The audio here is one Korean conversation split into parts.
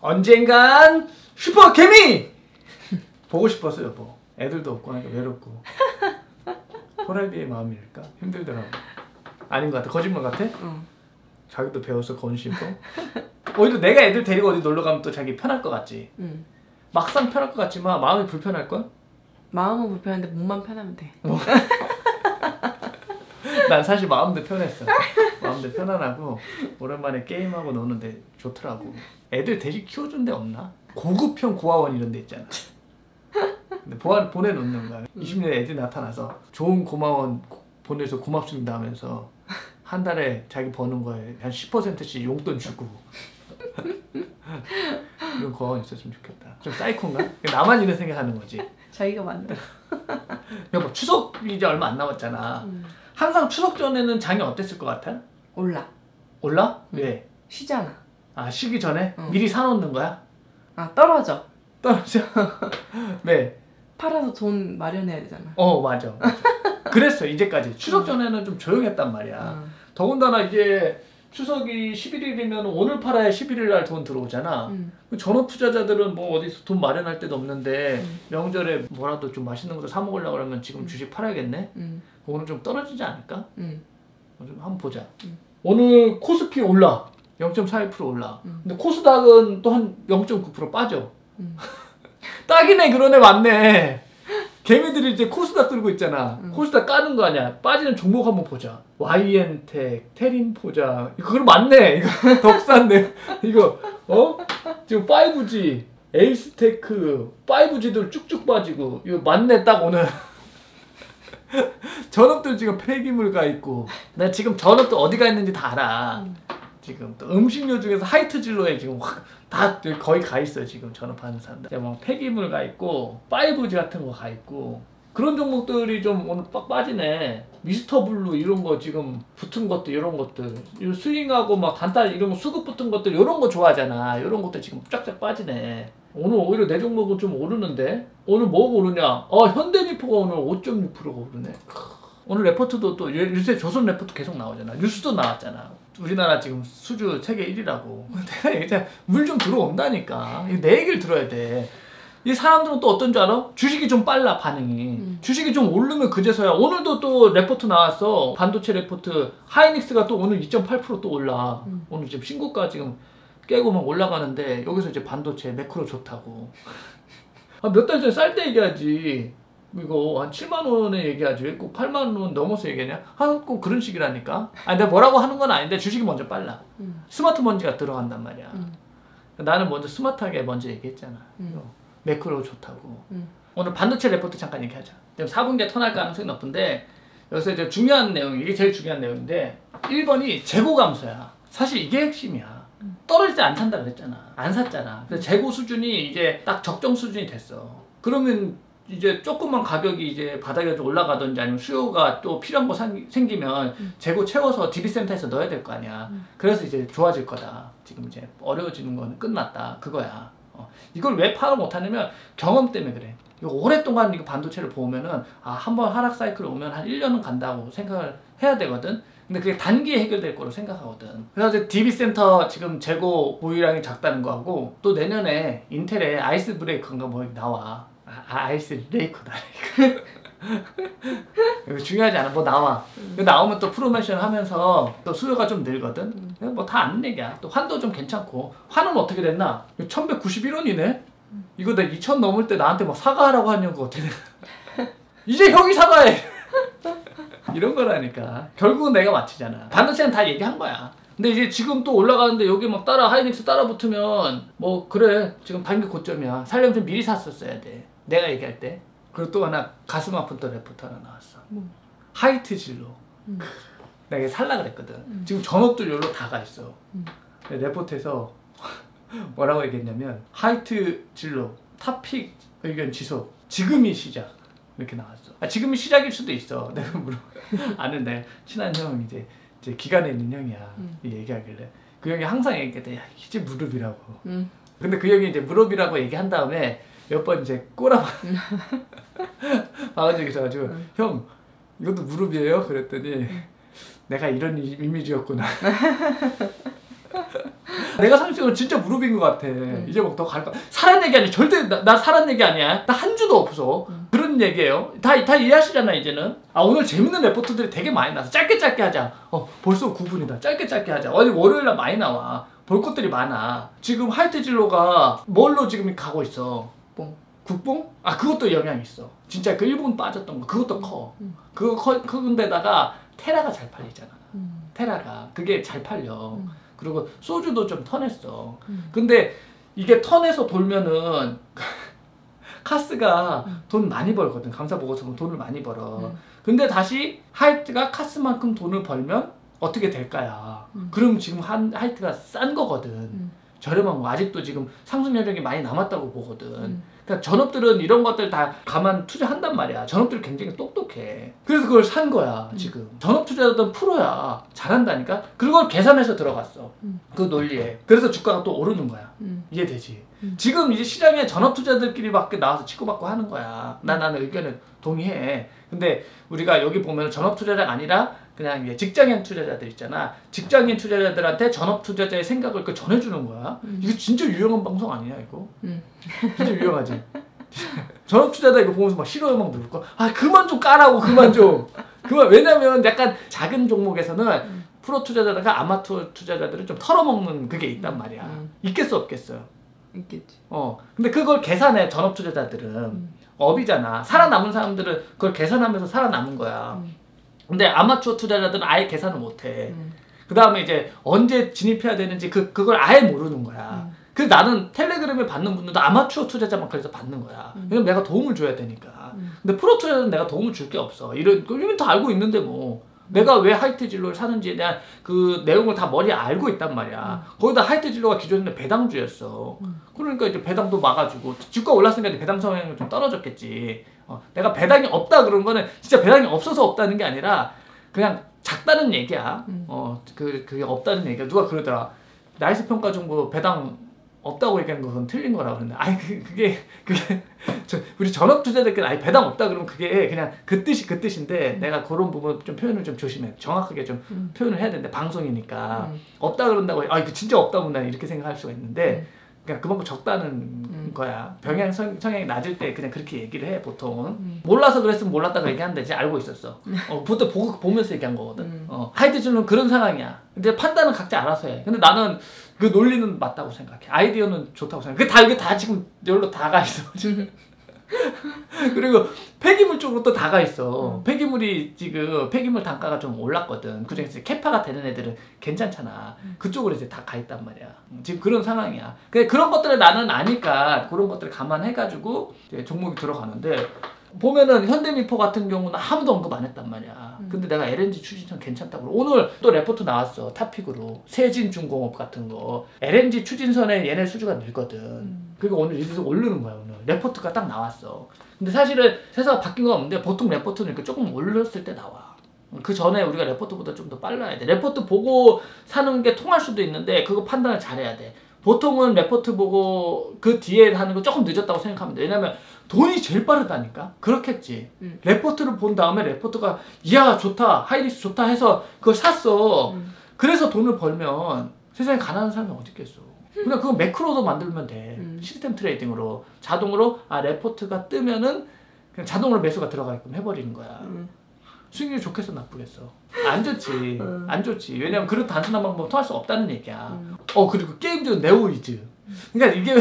언젠간 슈퍼 개미! 보고 싶었어 여보. 애들도 없고 하니까 외롭고. 호랄비의 마음이랄까? 힘들더라고. 아닌 것 같아. 거짓말 같아? 응. 자기도 배워서 건심도. 오히려 내가 애들 데리고 어디 놀러 가면 또 자기 편할 것 같지. 응. 막상 편할 것 같지만 마음이 불편할걸? 마음은 불편한데 몸만 편하면 돼. 난 사실 마음도 편했어. 마음도 편안하고 오랜만에 게임하고 노는데 좋더라고. 애들 대신 키워준 데 없나? 고급형 고아원 이런 데 있잖아. 근데 보내놓는 거야. 20년 애들 나타나서 좋은 고마원 보내서 고맙습니다 하면서 한 달에 자기 버는 거에 한 10%씩 용돈 주고 이런 고아원 있었으면 좋겠다. 좀 사이코인가? 나만 이런 생각하는 거지. 자기가 만들어. 여보 추석이 이제 얼마 안 남았잖아. 항상 추석 전에는 장이 어땠을 것 같아? 올라. 올라? 왜? 쉬잖아. 아 쉬기 전에? 미리 사놓는 거야? 아 떨어져. 떨어져? 네. 팔아서 돈 마련해야 되잖아. 어 맞아, 맞아. 그랬어 이제까지. 추석 전에는 좀 조용했단 말이야. 더군다나 이제 추석이 11일이면 오늘 팔아야 11일날 돈 들어오잖아. 전업 투자자들은 뭐 어디서 돈 마련할 데도 없는데 명절에 뭐라도 좀 맛있는 것도 사 먹으려고 그러면 지금 주식 팔아야겠네. 오늘 좀 떨어지지 않을까? 좀 한번 보자. 오늘 코스피 올라 0.41% 올라. 근데 코스닥은 또 한 0.9% 빠져. 딱이네. 그러네 맞네. 개미들이 이제 코스닥 들고 있잖아. 코스닥 까는 거 아니야. 빠지는 종목 한번 보자. 와이엔텍, 테린포장. 그걸 맞네. 이거 덕산네. 이거 어? 지금 5G, 에이스테크, 5G도 쭉쭉 빠지고. 이거 맞네 딱 오늘. 전업들 지금 폐기물 가 있고. 나 지금 전업들 어디가 있는지 다 알아. 지금 또 음식료 중에서 하이트 진로에 지금 확 다 거의 가 있어요. 지금 전업하는 사람들 뭐 폐기물 가 있고 5G 같은 거 가 있고 그런 종목들이 좀 오늘 빡 빠지네. 미스터 블루 이런 거 지금 붙은 것들 이런 것들 스윙하고 막 단타 이런 거 수급 붙은 것들 이런 거 좋아하잖아. 이런 것들 지금 쫙쫙 빠지네. 오늘 오히려 내 종목은 좀 오르는데 오늘 뭐가 오르냐? 현대미포가 오늘 5.6%가 오르네. 오늘 레포트도 또 요새 조선 레포트 계속 나오잖아. 뉴스도 나왔잖아. 우리나라 지금 수주 세계 1위라고. 내가 얘기했잖아. 물 좀 들어온다니까. 내 얘기를 들어야 돼. 이 사람들은 또 어떤 줄 알아? 주식이 좀 빨라 반응이. 주식이 좀 오르면 그제서야. 오늘도 또 레포트 나왔어. 반도체 레포트. 하이닉스가 또 오늘 2.8% 또 올라. 오늘 지금 신고가 지금 깨고 막 올라가는데 여기서 이제 반도체 매크로 좋다고. 아, 몇 달 전에 쌀 때 얘기하지. 이거 한 7만원에 얘기하지 꼭 8만원 넘어서 얘기하냐? 꼭 그런 식이라니까. 아니 내가 뭐라고 하는 건 아닌데 주식이 먼저 빨라. 스마트 먼지가 들어간단 말이야. 나는 먼저 스마트하게 먼저 얘기했잖아. 매크로 좋다고. 오늘 반도체 레포트 잠깐 얘기하자. 4분기에 턴할 가능성이 높은데 여기서 이제 중요한 내용, 이게 제일 중요한 내용인데 1번이 재고 감소야. 사실 이게 핵심이야. 떨어질 때 안 산다 그랬잖아. 안 샀잖아. 그래서 재고 수준이 이제 딱 적정 수준이 됐어. 그러면 이제 조금만 가격이 이제 바닥에 좀 올라가든지 아니면 수요가 또 필요한 거 생기면 재고 채워서 DB 센터에서 넣어야 될 거 아니야. 그래서 이제 좋아질 거다. 지금 이제 어려워지는 건 끝났다. 그거야. 이걸 왜 파악 못하냐면 경험 때문에 그래. 이거 오랫동안 이거 반도체를 보면은 아, 한번 하락 사이클 오면 한 1년은 간다고 생각을 해야 되거든. 근데 그게 단기에 해결될 거로 생각하거든. 그래서 이제 DB 센터 지금 재고 보유량이 작다는 거하고 또 내년에 인텔에 아이스 브레이크인가 뭐 나와. 아이스 레이코다. 이거 중요하지 않아. 뭐 나와. 나오면 또 프로모션 하면서 또 수요가 좀 늘거든. 뭐 다 아는 얘기야. 또 환도 좀 괜찮고. 환은 어떻게 됐나? 1191원이네? 이거 나 2000 넘을 때 나한테 막 사과하라고 하냐고. 이제 형이 사과해. 이런 거라니까. 결국은 내가 맞히잖아. 반도체는 다 얘기한 거야. 근데 이제 지금 또 올라가는데 여기 막 하이닉스 따라 붙으면 뭐 그래 지금 단기 고점이야. 살려면 좀 미리 샀었어야 돼. 내가 얘기할 때. 그리고 또 하나 가슴 아픈 또 레포트 하나 나왔어. 하이트 진로. 내가 살라 그랬거든. 지금 전업들 여기로 다 가 있어. 레포트에서 뭐라고 얘기했냐면 하이트 진로 탑픽 의견 지속 지금이 시작 이렇게 나왔어. 아, 지금이 시작일 수도 있어. 내가 아는데 친한 형 이제 기간에 있는 형이야. 얘기하길래 그 형이 항상 얘기했대. 야 이제 무릎이라고. 근데 그 형이 이제 무릎이라고 얘기한 다음에 몇 번 이제 꼬라 박은 적이 있어가지고 형 이것도 무릎이에요? 그랬더니 내가 이런 이미지였구나. 내가 30대면 진짜 무릎인 것 같아. 이제 막 더 갈까. 사란 얘기 아니야. 절대 나 사란 얘기 아니야. 나 한 주도 없어. 그런 얘기예요. 다 이해하시잖아 이제는. 아 오늘 재밌는 레포트들이 되게 많이 나서 짧게 하자. 벌써 9분이다. 짧게 하자. 어제 월요일날 많이 나와. 볼 것들이 많아. 지금 하이트 진로가 뭘로 지금 가고 있어? 국뽕? 아 그것도 영향이 있어. 진짜 그 일본 빠졌던 거 그것도 커. 그거 큰데다가 테라가 잘 팔리잖아. 테라가 그게 잘 팔려. 그리고 소주도 좀 턴했어. 근데 이게 턴해서 돌면은 카스가 돈 많이 벌거든. 감사보고서 돈을 많이 벌어. 근데 다시 하이트가 카스만큼 돈을 벌면 어떻게 될까야. 그럼 지금 하이트가 싼 거거든. 저렴한 거. 아직도 지금 상승 여력이 많이 남았다고 보거든. 그러니까 전업들은 이런 것들 다 가만 투자한단 말이야. 전업들이 굉장히 똑똑해. 그래서 그걸 산 거야 지금. 전업 투자하던 프로야. 잘한다니까. 그걸 계산해서 들어갔어. 그 논리에. 그래서 주가가 또 오르는 거야. 이해되지? 지금 이제 시장에 전업 투자들끼리 밖에 나와서 치고받고 하는 거야. 나는 의견에 동의해. 근데 우리가 여기 보면 전업 투자자가 아니라 그냥 이제 직장인 투자자들 있잖아. 직장인 투자자들한테 전업 투자자의 생각을 그 전해주는 거야. 이거 진짜 유용한 방송 아니냐 이거? 진짜 유용하지. 전업 투자자 이거 보면서 막 싫어요 막 누를 거. 아 그만 좀 까라고 그만 좀. 그만. 왜냐면 약간 작은 종목에서는 프로 투자자가 아마추어 투자자들을 좀 털어먹는 그게 있단 말이야. 있겠어 없겠어요? 있겠지. 근데 그걸 계산해 전업 투자자들은. 업이잖아. 살아남은 사람들은 그걸 계산하면서 살아남은 거야. 근데 아마추어 투자자들은 아예 계산을 못해. 그 다음에 이제 언제 진입해야 되는지 그걸 아예 모르는 거야. 그래서 나는 텔레그램에 받는 분들도 아마추어 투자자만큼 해서 받는 거야. 왜냐면 내가 도움을 줘야 되니까. 근데 프로 투자자는 내가 도움을 줄 게 없어. 이런 다 알고 있는데 뭐. 내가 왜 하이트 진로를 사는지에 대한 그 내용을 다 머리에 알고 있단 말이야. 거기다 하이트 진로가 기존에 배당주였어. 그러니까 이제 배당도 막아주고 주가 올랐으니까 배당 성향이 좀 떨어졌겠지. 내가 배당이 없다 그런 거는 진짜 배당이 없어서 없다는 게 아니라 그냥 작다는 얘기야. 그게 없다는 얘기야. 누가 그러더라. 나이스 평가 정보 배당 없다고 얘기하는 것은 틀린 거라고 그러는데 아니 그게 우리 전업 투자자들끼리 아니 배당 없다 그러면 그게 그냥 그 뜻인데 내가 그런 부분 좀 표현을 좀 조심해. 정확하게 좀 표현을 해야 되는데 방송이니까 없다 그런다고 아 이거 진짜 없다면 난 이렇게 생각할 수가 있는데 그냥 그만큼 적다는 거야. 병행 성향이 낮을 때 그냥 그렇게 얘기를 해 보통은. 몰라서 그랬으면 몰랐다고 얘기한대지 알고 있었어. 보통 보면서 얘기한 거거든. 하이트 진로는 그런 상황이야. 근데 판단은 각자 알아서 해. 근데 나는 그 논리는 맞다고 생각해. 아이디어는 좋다고 생각해. 이게 다 지금 여기로 다 가 있어 지금. 그리고 폐기물 쪽으로 또 다 가 있어. 폐기물이 지금 폐기물 단가가 좀 올랐거든. 그중에서 캐파가 되는 애들은 괜찮잖아. 그쪽으로 이제 다 가 있단 말이야. 지금 그런 상황이야. 근데 그런 것들을 나는 아니까 그런 것들을 감안해가지고 이제 종목이 들어가는데 보면은 현대미포 같은 경우는 아무도 언급 안 했단 말이야. 근데 내가 LNG 추진청 괜찮다고 그러고 오늘 또 레포트 나왔어. 탑픽으로. 세진중공업 같은 거. LNG 추진선에 얘네 수주가 늘거든. 그리고 오늘 이래서 오르는 거야. 오늘 레포트가 딱 나왔어. 근데 사실은 회사가 바뀐 건 없는데 보통 레포트는 이렇게 조금 올렸을 때 나와. 그 전에 우리가 레포트보다 좀 더 빨라야 돼. 레포트 보고 사는 게 통할 수도 있는데 그거 판단을 잘해야 돼. 보통은 레포트 보고 그 뒤에 하는 거 조금 늦었다고 생각하면 돼. 왜냐면 돈이 제일 빠르다니까? 그렇겠지. 레포트를 본 다음에 레포트가 이야 좋다 하이닉스 좋다 해서 그걸 샀어. 그래서 돈을 벌면 세상에 가난한 사람이 어디 있겠어. 그냥 그거 매크로도 만들면 돼. 시스템 트레이딩으로 자동으로 아 레포트가 뜨면은 그냥 자동으로 매수가 들어가게끔 해버리는 거야. 수익률이 좋겠어 나쁘겠어? 안 좋지. 안 좋지. 왜냐면 그런 단순한 방법은 통할 수 없다는 얘기야. 그리고 게임들은 네오위즈. 그러니까 이게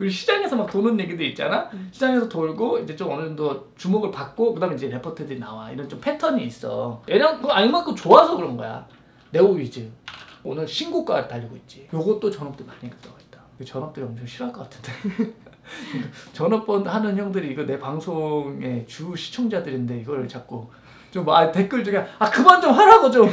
우리 시장에서 막 도는 얘기도 있잖아. 시장에서 돌고 이제 좀 어느 정도 주목을 받고 그다음에 이제 레포트들이 나와. 이런 좀 패턴이 있어. 얘랑 그거 알만큼 좋아서 그런 거야. 네오위즈 오늘 신고가 달리고 있지. 요것도 전업들 많이 들어가 있다. 전업들이 엄청 싫어할 것 같은데. 전업번 하는 형들이 이거 내 방송의 주 시청자들인데 이걸 자꾸 좀 댓글 중에 그만 좀 하라고 좀.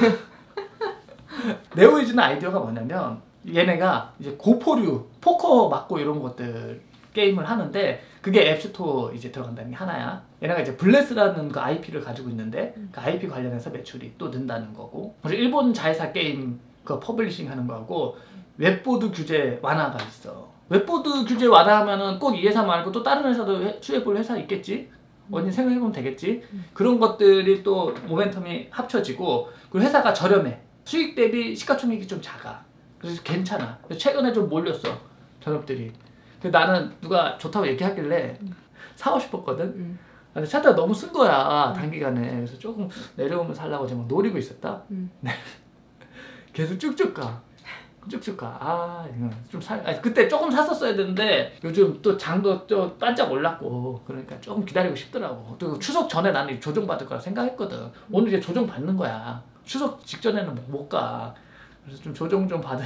네오위즈는 아이디어가 뭐냐면 얘네가 이제 고포류 포커 맞고 이런 것들 게임을 하는데 그게 앱스토어 이제 들어간다는 게 하나야. 얘네가 이제 블레스라는 그 IP를 가지고 있는데 그 IP 관련해서 매출이 또 는다는 거고. 그리고 일본 자회사 게임 그 퍼블리싱 하는 거하고 웹보드 규제 완화가 있어. 웹보드 규제 완화하면은 꼭 이 회사 말고 또 다른 회사도 수혜볼 회사 있겠지? 언니 생각해보면 되겠지? 그런 것들이 또 모멘텀이 합쳐지고 그리고 회사가 저렴해. 수익 대비 시가총액이 좀 작아. 그래서 괜찮아. 최근에 좀 몰렸어, 전업들이. 근데 나는 누가 좋다고 얘기하길래 사고 싶었거든. 근데 차트가 너무 쓴 거야, 단기간에. 그래서 조금 내려오면 살라고 지금 노리고 있었다. 계속 쭉쭉 가. 쭉쭉 가. 아, 이거 좀 살. 아, 그때 조금 샀었어야 되는데 요즘 또 장도 또 반짝 올랐고 그러니까 조금 기다리고 싶더라고. 또 추석 전에 나는 조정 받을 거라 생각했거든. 오늘 이제 조정 받는 거야. 추석 직전에는 못 가. 그래서 좀 조정 좀 받을.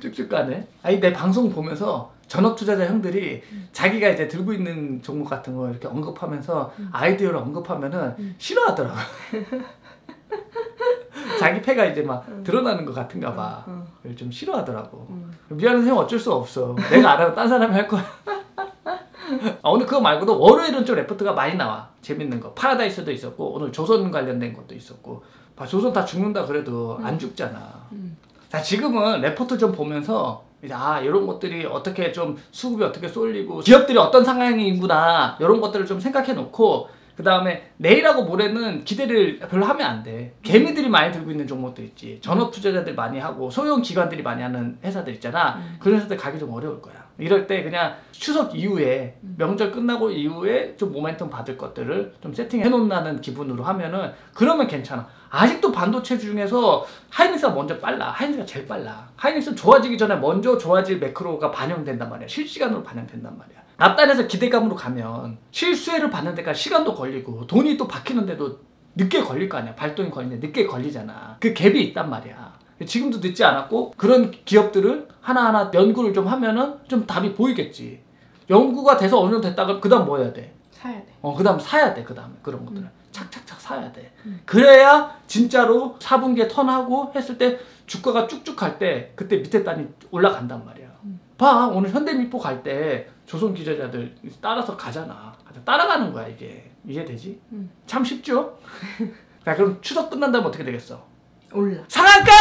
쭉쭉 가네. 아니 내 방송 보면서 전업 투자자 형들이 자기가 이제 들고 있는 종목 같은 거 이렇게 언급하면서 아이디어를 언급하면은 싫어하더라고. 자기 패가 이제 막 드러나는 것 같은가 봐. 좀 싫어하더라고. 미안해 형, 어쩔 수 없어. 내가 알아도 딴 사람이 할 거야. 아, 오늘 그거 말고도 월요일은 좀 레포트가 많이 나와. 재밌는 거. 파라다이스도 있었고 오늘 조선 관련된 것도 있었고. 봐, 조선 다 죽는다 그래도 안 죽잖아. 자, 지금은 레포트 좀 보면서 이제 아, 이런 것들이 어떻게 좀 수급이 어떻게 쏠리고 기업들이 어떤 상황이구나 이런 것들을 좀 생각해 놓고 그 다음에 내일하고 모레는 기대를 별로 하면 안 돼. 개미들이 많이 들고 있는 종목도 있지. 전업 투자자들 많이 하고 소형 기관들이 많이 하는 회사들 있잖아. 그런 회사들 가기 좀 어려울 거야. 이럴 때 그냥 추석 이후에 명절 끝나고 이후에 좀 모멘텀 받을 것들을 좀 세팅해 놓는다는 기분으로 하면은 그러면 괜찮아. 아직도 반도체 중에서 하이닉스가 먼저 빨라. 하이닉스가 제일 빨라. 하이닉스는 좋아지기 전에 먼저 좋아질 매크로가 반영된단 말이야. 실시간으로 반영된단 말이야. 앞단에서 기대감으로 가면 실수혜를 받는 데까지 시간도 걸리고 돈이 또 박히는데도 늦게 걸릴 거 아니야. 발동이 걸리는데 늦게 걸리잖아. 그 갭이 있단 말이야. 지금도 늦지 않았고 그런 기업들을 하나하나 연구를 좀 하면은 좀 답이 보이겠지. 연구가 돼서 어느 정도 됐다가 그 다음 뭐 해야 돼? 사야 돼. 그 다음 사야 돼. 그 다음에 그런 것들은 착착착 사야 돼. 그래야 진짜로 4분기에 턴하고 했을 때 주가가 쭉쭉 갈 때 그때 밑에 단이 올라간단 말이야. 봐, 오늘 현대미포 갈 때 조선 기자들 따라서 가잖아. 따라가는 거야 이게. 이해되지? 참 쉽죠? 자, 그럼 추석 끝난 다음에 어떻게 되겠어? 올라. 상한가!